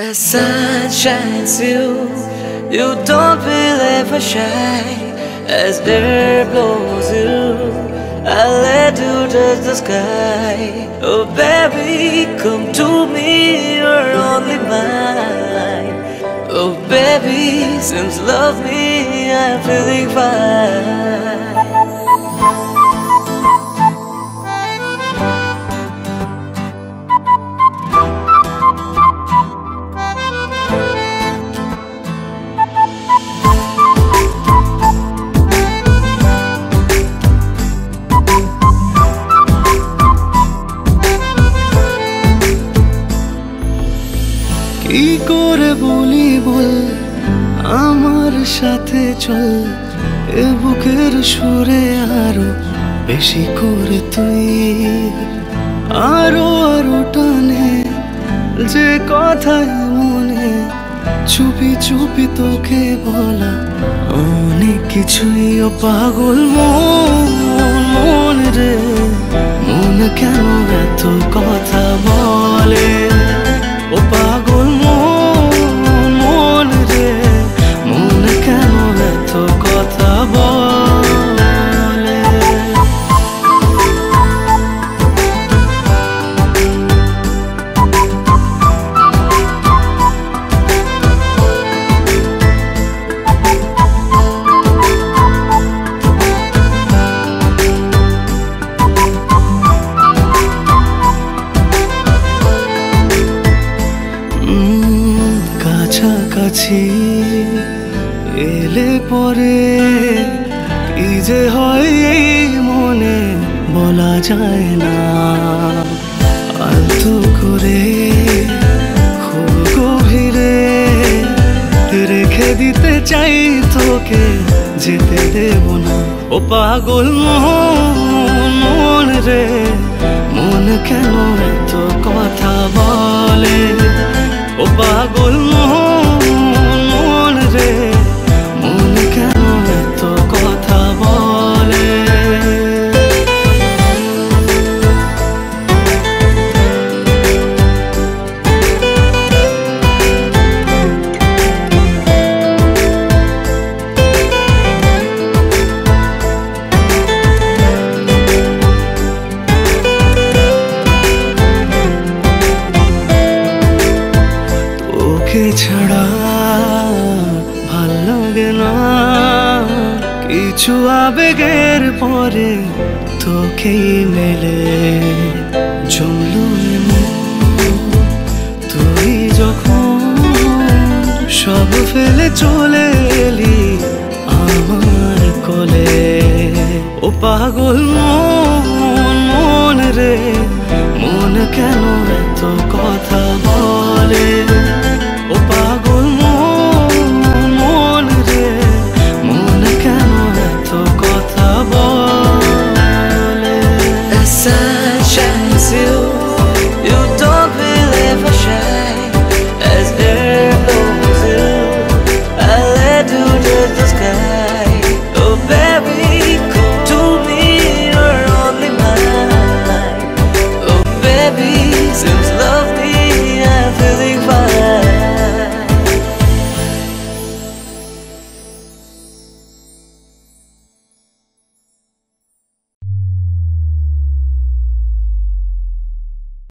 The sun shines you don't feel ever shy. As air blows you, I let you touch the sky. Oh baby, come to me, you're only mine. Oh baby, since love me, I'm feeling fine. কি করে বলি বল আমার সাথে চল, এ বুকের সুরে আরো বেশি করে তুই আরো আরো টানে যে কথা মনে, চুপি চুপি তোকে বলা অনেক কিছুই। ও পাগল মন মন রে মন, কেন এত কথা বলে? ও পাগল মন মন রে মন, কেন এত কথা বলে? কাছাকাছি এলে পরে কি যে হয় মনে বলা যায় না। আলতো করে খুব গভীরে রেখে দিতে চাই তোকে, যেতে দেব না। ও পাগল মন মন রে মন, কেন এত কথা বলে? ও পাগল মন মন রে মন, কেন এত কথা বলে? ছাড়া ভাল লাগে না কিছু, আবেগের পরে তোকেই মেলে। জমলো তুই যখন সব ফেলে চলে এলি আমার কোলে। ও পাগল মন মন রে মন, কেন এত কথা বলে?